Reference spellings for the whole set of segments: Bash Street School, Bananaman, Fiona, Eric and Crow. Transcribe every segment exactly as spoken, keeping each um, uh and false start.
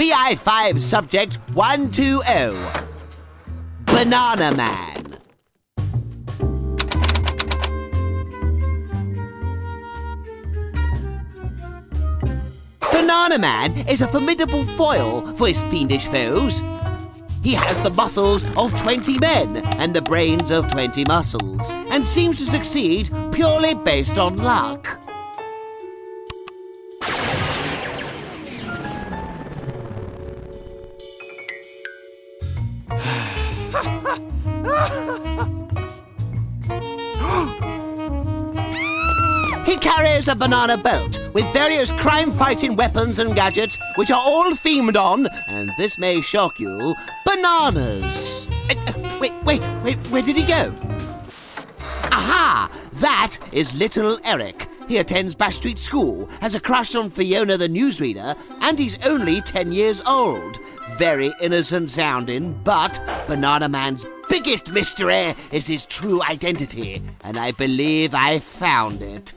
B I five subject one two zero, Bananaman. Bananaman is a formidable foil for his fiendish foes. He has the muscles of twenty men and the brains of twenty muscles, and seems to succeed purely based on luck. He carries a banana boat with various crime-fighting weapons and gadgets, which are all themed on, and this may shock you, bananas. Uh, uh, wait, wait, wait, where did he go? Aha! That is little Eric. He attends Bash Street School, has a crush on Fiona the newsreader, and he's only ten years old. Very innocent sounding, but Bananaman's biggest mystery is his true identity, and I believe I found it.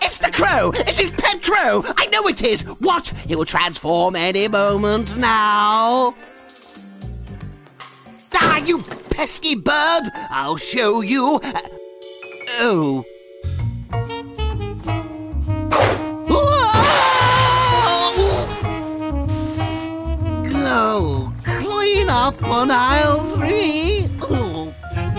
It's the crow! It's his pet crow! I know it is! What? He will transform any moment now! Ah, you pesky bird! I'll show you! Uh, oh... Whoa! Go! Clean up on aisle three! Oh.